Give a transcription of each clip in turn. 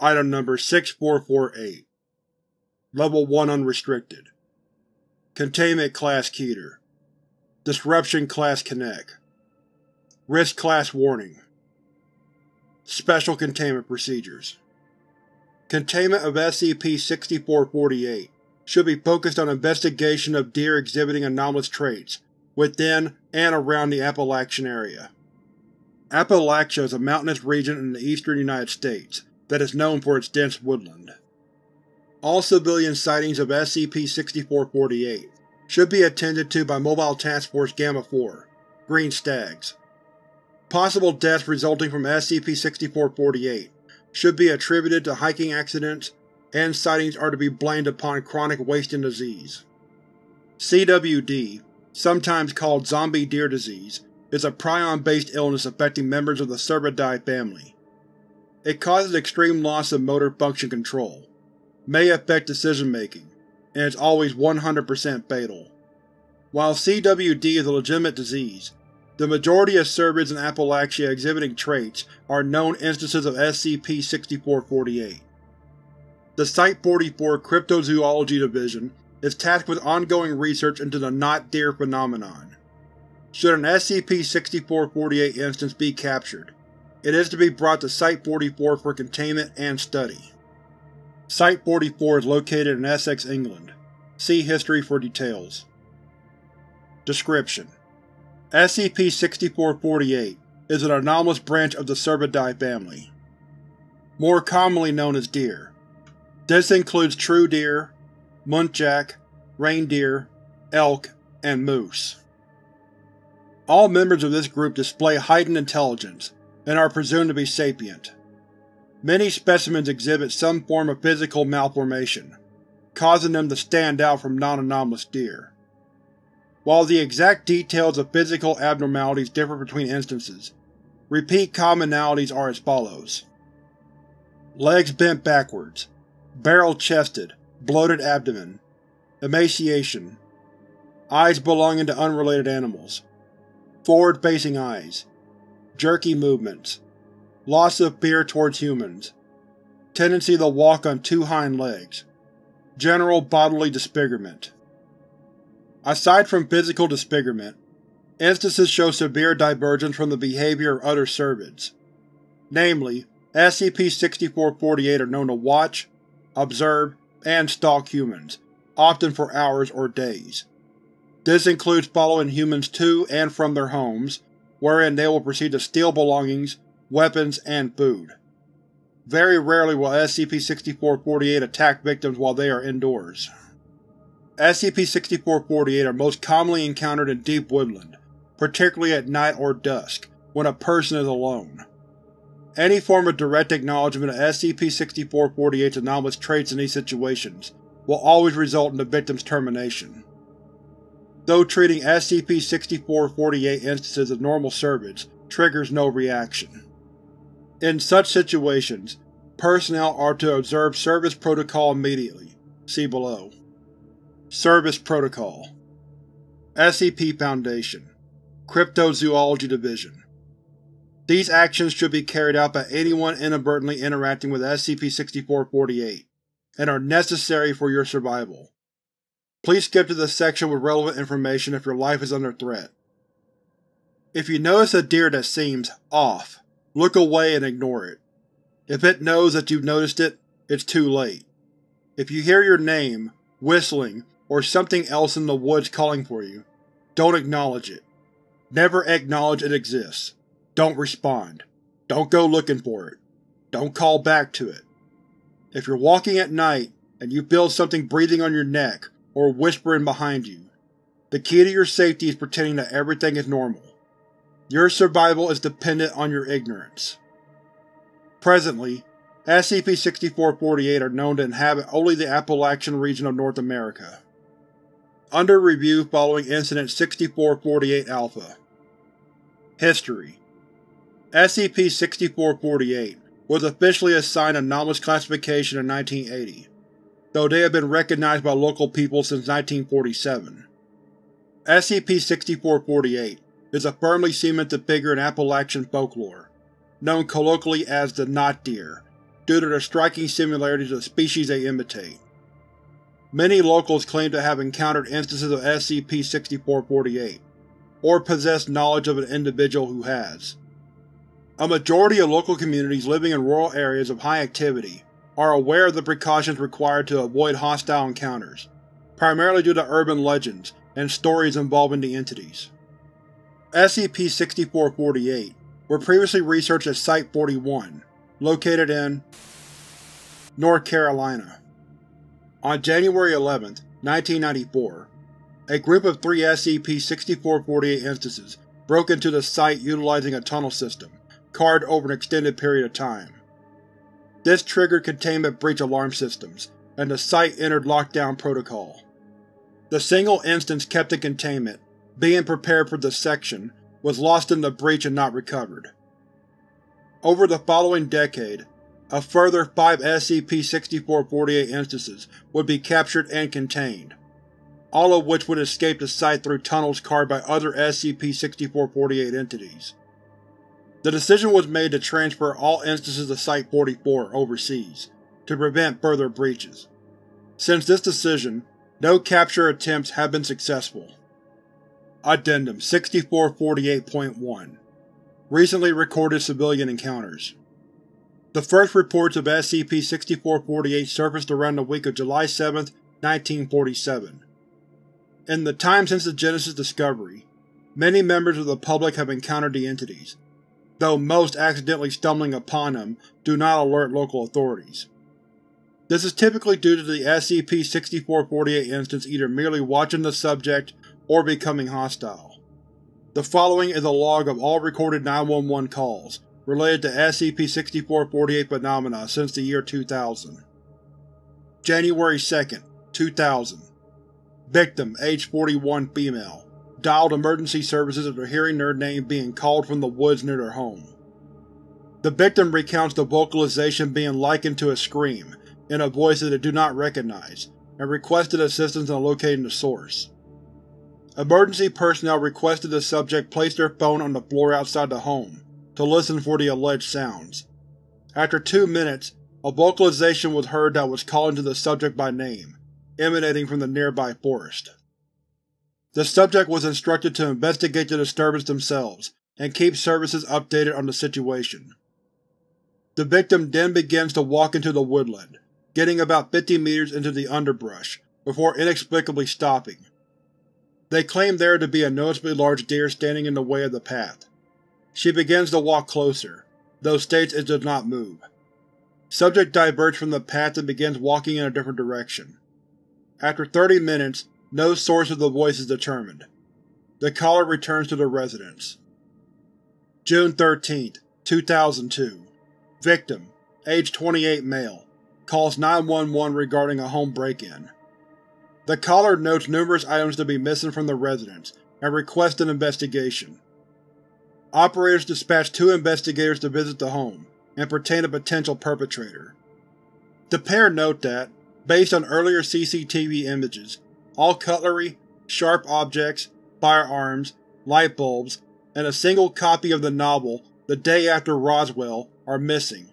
Item Number 6448. Level 1 Unrestricted. Containment Class Keter. Disruption Class Kinect. Risk Class Warning. Special Containment Procedures. Containment of SCP-6448 should be focused on investigation of deer exhibiting anomalous traits within and around the Appalachian area. Appalachia is a mountainous region in the eastern United States that is known for its dense woodland. All civilian sightings of SCP-6448 should be attended to by Mobile Task Force Gamma-4, Green Stags. Possible deaths resulting from SCP-6448 should be attributed to hiking accidents, and sightings are to be blamed upon chronic wasting disease. CWD, sometimes called zombie deer disease, is a prion-based illness affecting members of the Cervidae family. It causes extreme loss of motor function control, may affect decision-making, and is always 100% fatal. While CWD is a legitimate disease, the majority of cervids in Appalachia exhibiting traits are known instances of SCP-6448. The Site-44 Cryptozoology Division is tasked with ongoing research into the not-deer phenomenon. Should an SCP-6448 instance be captured, it is to be brought to Site-44 for containment and study. Site-44 is located in Essex, England. See History for details. Description: SCP-6448 is an anomalous branch of the Cervidae family, more commonly known as deer. This includes true deer, muntjac, reindeer, elk, and moose. All members of this group display heightened intelligence and are presumed to be sapient. Many specimens exhibit some form of physical malformation, causing them to stand out from non-anomalous deer. While the exact details of physical abnormalities differ between instances, repeat commonalities are as follows: legs bent backwards, barrel-chested, bloated abdomen, emaciation, eyes belonging to unrelated animals, forward-facing eyes, jerky movements, loss of fear towards humans, tendency to walk on two hind legs, general bodily disfigurement. Aside from physical disfigurement, instances show severe divergence from the behavior of other cervids. Namely, SCP-6448 are known to watch, observe, and stalk humans, often for hours or days. This includes following humans to and from their homes, wherein they will proceed to steal belongings, weapons, and food. Very rarely will SCP-6448 attack victims while they are indoors. SCP-6448 are most commonly encountered in deep woodland, particularly at night or dusk, when a person is alone. Any form of direct acknowledgement of SCP-6448's anomalous traits in these situations will always result in the victim's termination. Though treating SCP-6448 instances as normal cervids triggers no reaction. In such situations, personnel are to observe Service Protocol immediately. See below. Service Protocol. SCP Foundation, Cryptozoology Division. These actions should be carried out by anyone inadvertently interacting with SCP-6448, and are necessary for your survival. Please skip to the section with relevant information if your life is under threat. If you notice a deer that seems off, look away and ignore it. If it knows that you've noticed it, it's too late. If you hear your name, whistling, or something else in the woods calling for you, don't acknowledge it. Never acknowledge it exists. Don't respond. Don't go looking for it. Don't call back to it. If you're walking at night and you feel something breathing on your neck or whispering behind you, the key to your safety is pretending that everything is normal. Your survival is dependent on your ignorance. Presently, SCP-6448 are known to inhabit only the Appalachian region of North America. Under review following Incident 6448-Alpha. History: SCP-6448 was officially assigned anomalous classification in 1980, though they have been recognized by local people since 1947. SCP-6448 is a firmly cemented figure in Appalachian folklore, known colloquially as the not deer, due to their striking similarities of the species they imitate. Many locals claim to have encountered instances of SCP-6448, or possess knowledge of an individual who has. A majority of local communities living in rural areas of high activity are aware of the precautions required to avoid hostile encounters, primarily due to urban legends and stories involving the entities. SCP-6448 were previously researched as Site-44, located in North Carolina. On January 11, 1994, a group of 3 SCP-6448 instances broke into the site utilizing a tunnel system, carved over an extended period of time. This triggered containment breach alarm systems, and the site entered lockdown protocol. The single instance kept in containment, being prepared for dissection, was lost in the breach and not recovered. Over the following decade, a further 5 SCP-6448 instances would be captured and contained, all of which would escape the site through tunnels carved by other SCP-6448 entities. The decision was made to transfer all instances of Site-44 overseas, to prevent further breaches. Since this decision, no capture attempts have been successful. Addendum 6448.1 Recently recorded civilian encounters. The first reports of SCP-6448 surfaced around the week of July 7, 1947. In the time since the Genesis discovery, many members of the public have encountered the entities, though most accidentally stumbling upon them do not alert local authorities. This is typically due to the SCP-6448 instance either merely watching the subject or becoming hostile. The following is a log of all recorded 911 calls related to SCP-6448 phenomena since the year 2000. January 2, 2000. Victim, age 41, female, dialed emergency services after hearing their name being called from the woods near their home. The victim recounts the vocalization being likened to a scream in a voice that they do not recognize, and requested assistance in locating the source. Emergency personnel requested the subject place their phone on the floor outside the home to listen for the alleged sounds. After 2 minutes, a vocalization was heard that was calling to the subject by name, emanating from the nearby forest. The subject was instructed to investigate the disturbance themselves and keep services updated on the situation. The victim then begins to walk into the woodland, getting about 50 meters into the underbrush, before inexplicably stopping. They claim there to be a noticeably large deer standing in the way of the path. She begins to walk closer, though states it does not move. Subject diverts from the path and begins walking in a different direction. After 30 minutes, no source of the voice is determined. The caller returns to the residence. June 13, 2002. Victim, age 28, male, calls 911 regarding a home break-in. The caller notes numerous items to be missing from the residence and requests an investigation. Operators dispatch 2 investigators to visit the home and pertain a potential perpetrator. The pair note that, based on earlier CCTV images, all cutlery, sharp objects, firearms, light bulbs, and a single copy of the novel The Day After Roswell are missing.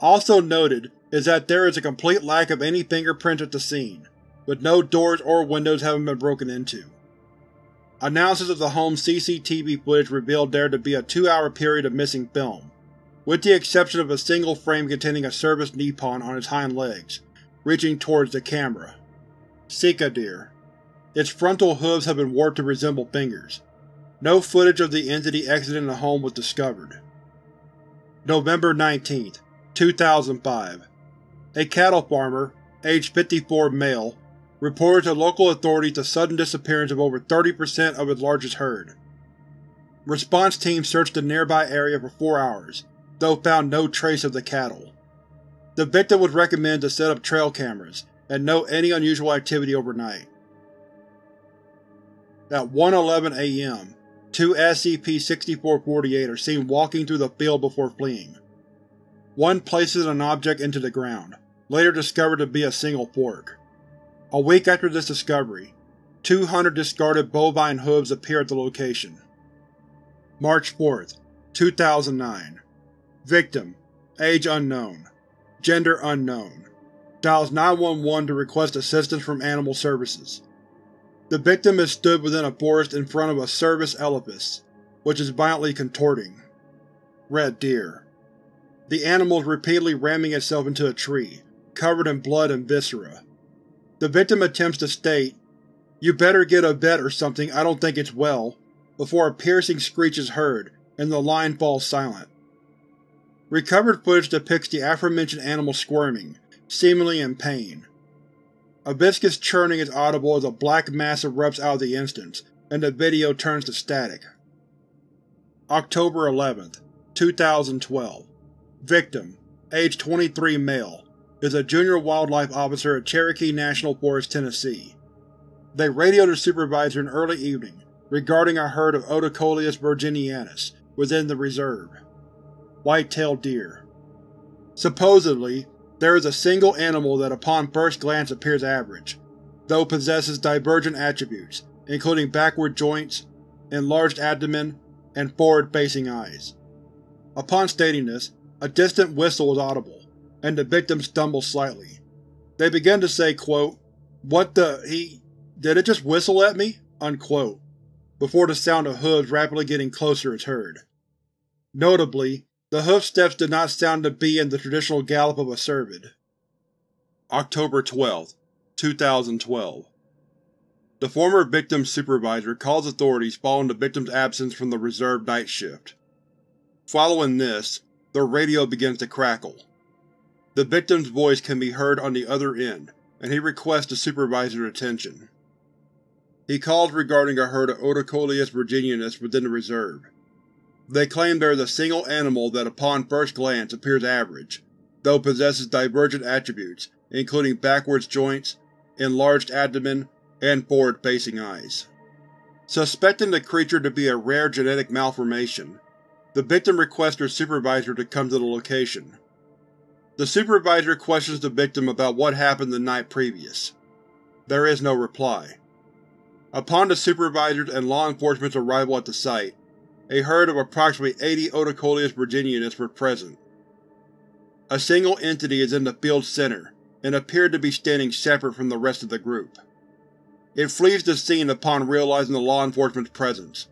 Also noted is that there is a complete lack of any fingerprints at the scene, with no doors or windows having been broken into. Analysis of the home's CCTV footage revealed there to be a 2-hour period of missing film, with the exception of a single frame containing a Cervus nippon on its hind legs, reaching towards the camera. Sika deer. Its frontal hooves have been warped to resemble fingers. No footage of the entity exiting the home was discovered. November 19, 2005. A cattle farmer, age 54, male, reported to local authorities the sudden disappearance of over 30% of his largest herd. Response teams searched the nearby area for 4 hours, though found no trace of the cattle. The victim was recommended to set up trail cameras and note any unusual activity overnight. At 1:11 a.m., 2 SCP-6448 are seen walking through the field before fleeing. One places an object into the ground, later discovered to be a single fork. A week after this discovery, 200 discarded bovine hooves appear at the location. March 4, 2009. Victim, Age unknown. Gender unknown. Dials 911 to request assistance from animal services. The victim is stood within a forest in front of a Cervus elaphus, which is violently contorting. Red deer. The animal is repeatedly ramming itself into a tree, covered in blood and viscera. The victim attempts to state, "You better get a vet or something, I don't think it's well," before a piercing screech is heard and the line falls silent. Recovered footage depicts the aforementioned animal squirming, seemingly in pain. A viscous churning is audible as a black mass erupts out of the instance, and the video turns to static. October 11, 2012. Victim, age 23, male, is a junior wildlife officer at Cherokee National Forest, Tennessee. They radioed their supervisor in early evening regarding a herd of Odocoileus virginianus within the reserve. White-tailed deer. Supposedly, there is a single animal that upon first glance appears average, though possesses divergent attributes, including backward joints, enlarged abdomen, and forward-facing eyes. Upon stating this, a distant whistle is audible, and the victim stumbles slightly. They begin to say, quote, "What the… he… did it just whistle at me?" unquote, before the sound of hooves rapidly getting closer is heard. Notably, the hoofsteps did not sound to be in the traditional gallop of a cervid. October 12, 2012. The former victim's supervisor calls authorities following the victim's absence from the reserve night shift. Following this, the radio begins to crackle. The victim's voice can be heard on the other end, and he requests the supervisor's attention. He calls regarding a herd of Odocoileus virginianus within the reserve. They claim there is a single animal that upon first glance appears average, though possesses divergent attributes, including backwards joints, enlarged abdomen, and forward-facing eyes. Suspecting the creature to be a rare genetic malformation, the victim requests her supervisor to come to the location. The supervisor questions the victim about what happened the night previous. There is no reply. Upon the supervisor's and law enforcement's arrival at the site, a herd of approximately 80 Odocoileus virginianus were present. A single entity is in the field center, and appeared to be standing separate from the rest of the group. It flees the scene upon realizing the law enforcement's presence.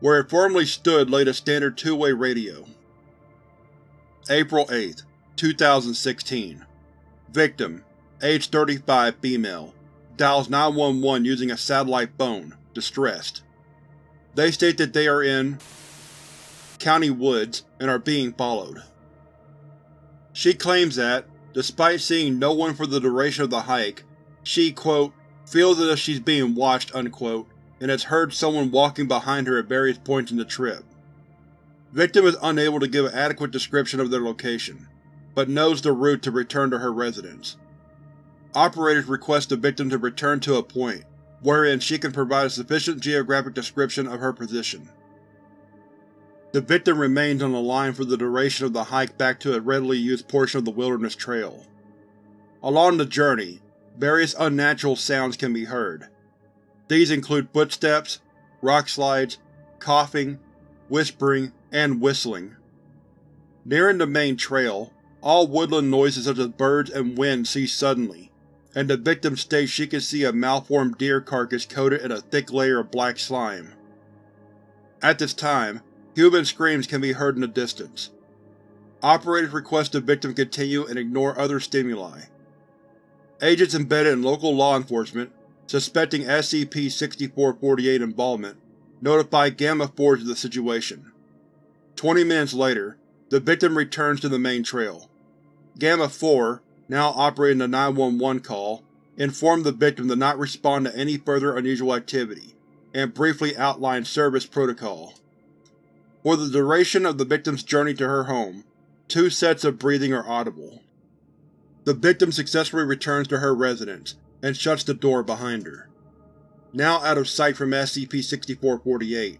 Where it formerly stood laid a standard two-way radio. April 8, 2016. Victim, age 35, female, dials 911 using a satellite phone, distressed. They state that they are in County Woods and are being followed. She claims that, despite seeing no one for the duration of the hike, she, quote, "feels as if she's being watched," unquote, and has heard someone walking behind her at various points in the trip. Victim is unable to give an adequate description of their location, but knows the route to return to her residence. Operators request the victim to return to a point wherein she can provide a sufficient geographic description of her position. The victim remains on the line for the duration of the hike back to a readily used portion of the wilderness trail. Along the journey, various unnatural sounds can be heard. These include footsteps, rock slides, coughing, whispering, and whistling. Nearing the main trail, all woodland noises such as birds and wind cease suddenly, and the victim states she can see a malformed deer carcass coated in a thick layer of black slime. At this time, human screams can be heard in the distance. Operators request the victim continue and ignore other stimuli. Agents embedded in local law enforcement, suspecting SCP-6448 involvement, notify Gamma-4 of the situation. 20 minutes later, the victim returns to the main trail. Gamma-4, now operating the 911 call, informed the victim to not respond to any further unusual activity, and briefly outlined service protocol. For the duration of the victim's journey to her home, two sets of breathing are audible. The victim successfully returns to her residence, and shuts the door behind her. Now out of sight from SCP-6448,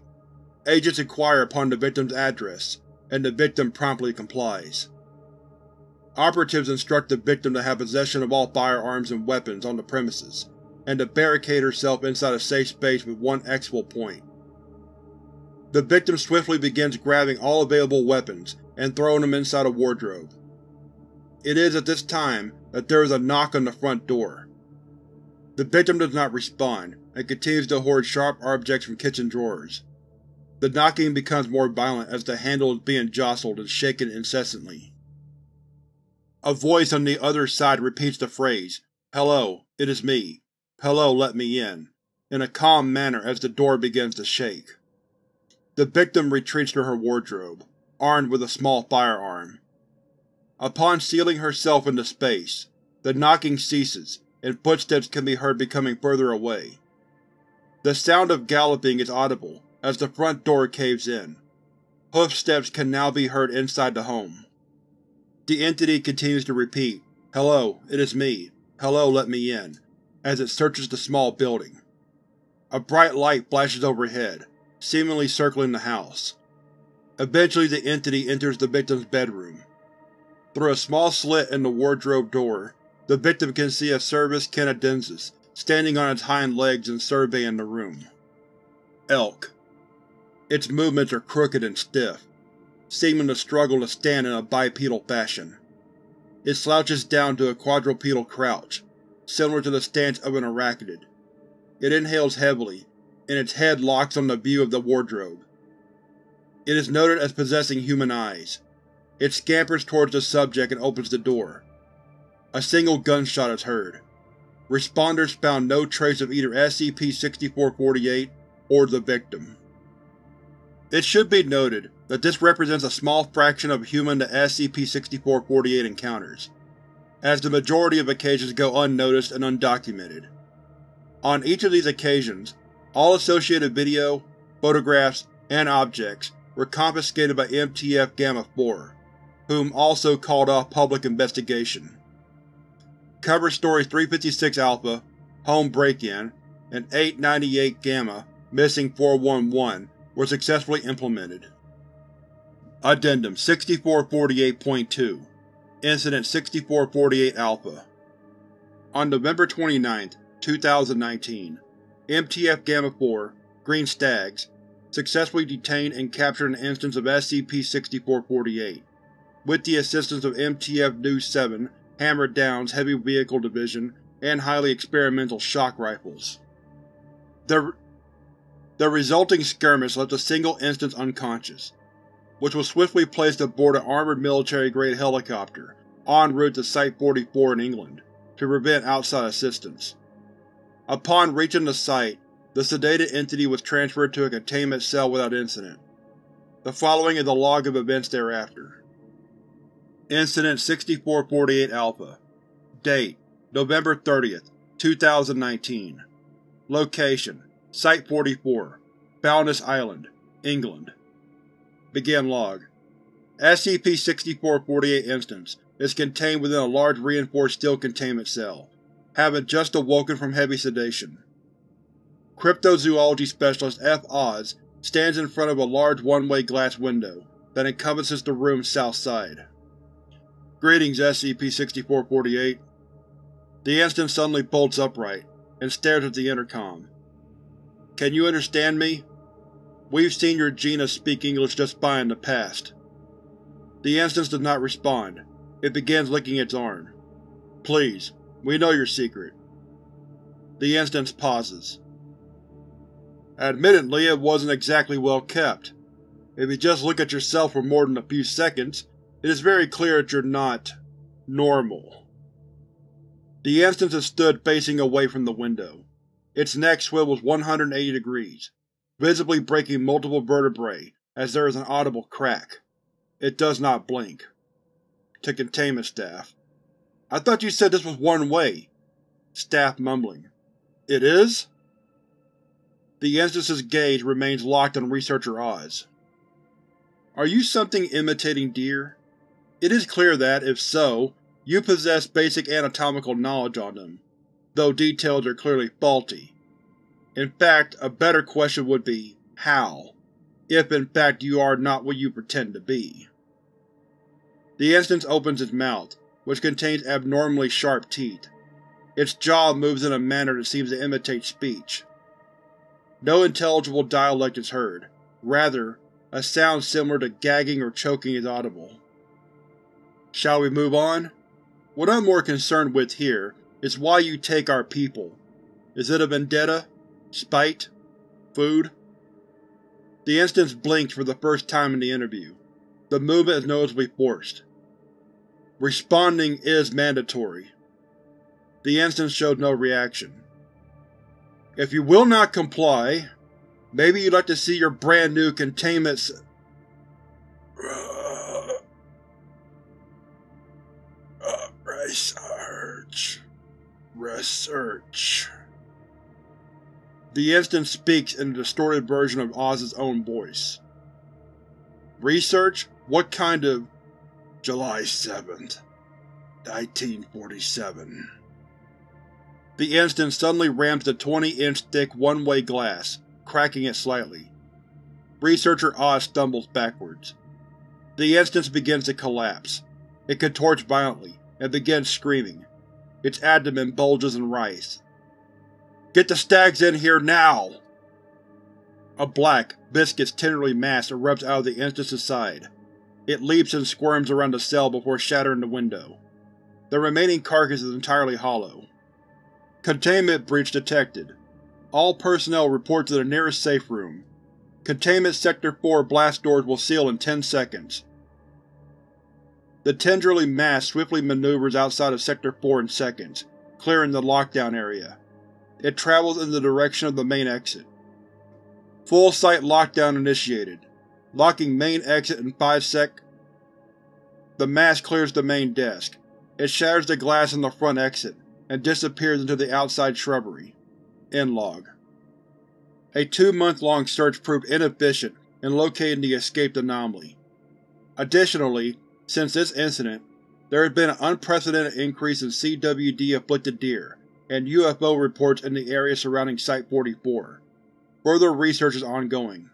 agents inquire upon the victim's address, and the victim promptly complies. Operatives instruct the victim to have possession of all firearms and weapons on the premises, and to barricade herself inside a safe space with one exfil point. The victim swiftly begins grabbing all available weapons and throwing them inside a wardrobe. It is at this time that there is a knock on the front door. The victim does not respond, and continues to hoard sharp objects from kitchen drawers. The knocking becomes more violent as the handle is being jostled and shaken incessantly. A voice on the other side repeats the phrase, "Hello, it is me. Hello, let me in," in a calm manner as the door begins to shake. The victim retreats to her wardrobe, armed with a small firearm. Upon sealing herself into space, the knocking ceases, and footsteps can be heard becoming further away. The sound of galloping is audible as the front door caves in. Hoofsteps can now be heard inside the home. The entity continues to repeat, "Hello, it is me. Hello, let me in," as it searches the small building. A bright light flashes overhead, seemingly circling the house. Eventually the entity enters the victim's bedroom. Through a small slit in the wardrobe door, the victim can see a Cervus canadensis standing on its hind legs and surveying the room. Elk. Its movements are crooked and stiff, seeming to struggle to stand in a bipedal fashion. It slouches down to a quadrupedal crouch, similar to the stance of an arachnid. It inhales heavily, and its head locks on the view of the wardrobe. It is noted as possessing human eyes. It scampers towards the subject and opens the door. A single gunshot is heard. Responders found no trace of either SCP-6448 or the victim. It should be noted that this represents a small fraction of human to SCP-6448 encounters, as the majority of occasions go unnoticed and undocumented. On each of these occasions, all associated video, photographs, and objects were confiscated by MTF Gamma-4, whom also called off public investigation. Cover Stories 356 Alpha, Home Break-In, and 898 Gamma, Missing 411 were successfully implemented. Addendum 6448.2 Incident 6448-Alpha. On November 29, 2019, MTF Gamma-4, Green Stags, successfully detained and captured an instance of SCP-6448, with the assistance of MTF News 7 Hammer Down's Heavy Vehicle Division and highly experimental shock rifles. The resulting skirmish left a single instance unconscious, which was swiftly placed aboard an armored military-grade helicopter en route to Site-44 in England to prevent outside assistance. Upon reaching the site, the sedated entity was transferred to a containment cell without incident. The following is a log of events thereafter. Incident 6448-Alpha. Date: November 30, 2019. Location: Site-44, Bowness Island, England. Begin log. SCP-6448 instance is contained within a large reinforced steel containment cell, having just awoken from heavy sedation. Cryptozoology Specialist F. Oz stands in front of a large one-way glass window that encompasses the room's south side. "Greetings, SCP-6448." The instance suddenly bolts upright, and stares at the intercom. "Can you understand me? We've seen your genus speak English just fine in the past." The instance does not respond. It begins licking its arm. "Please, we know your secret." The instance pauses. "Admittedly, it wasn't exactly well kept. If you just look at yourself for more than a few seconds, it is very clear that you're not… normal." The instance is stood facing away from the window. Its neck swivels 180 degrees, visibly breaking multiple vertebrae as there is an audible crack. It does not blink. To containment staff: "I thought you said this was one way." Staff mumbling, "It is?" The instance's gaze remains locked on Researcher Oz. "Are you something imitating deer? It is clear that, if so, you possess basic anatomical knowledge on them, though details are clearly faulty. In fact, a better question would be, how? If in fact you are not what you pretend to be." The instance opens its mouth, which contains abnormally sharp teeth. Its jaw moves in a manner that seems to imitate speech. No intelligible dialect is heard. Rather, A sound similar to gagging or choking is audible. Shall we move on? What I'm more concerned with here is why you take our people. Is it a vendetta? Spite? Food? The instance blinks for the first time in the interview. The movement is noticeably forced. Responding is mandatory. The instance showed no reaction. If you will not comply, maybe you'd like to see your brand new containment research. The instance speaks in a distorted version of Oz's own voice. Research? What kind of... July 7th, 1947. The instance suddenly rams the 20-inch thick one-way glass, cracking it slightly. Researcher Oz stumbles backwards. The instance begins to collapse. It contorts violently, and begins screaming. Its abdomen bulges and writhes. Get the stags in here now! A black, viscous, tenderly mass erupts out of the instance's side. It leaps and squirms around the cell before shattering the window. The remaining carcass is entirely hollow. Containment breach detected. All personnel report to the nearest safe room. Containment Sector 4 blast doors will seal in 10 seconds. The tenderly mass swiftly maneuvers outside of Sector 4 in seconds, clearing the lockdown area. It travels in the direction of the main exit. Full site lockdown initiated. Locking main exit in 5 sec. The mass clears the main desk. It shatters the glass in the front exit, and disappears into the outside shrubbery. End log. A 2-month-long search proved inefficient in locating the escaped anomaly. Additionally, since this incident, there has been an unprecedented increase in CWD-afflicted deer, and UFO reports in the area surrounding Site-44. Further research is ongoing.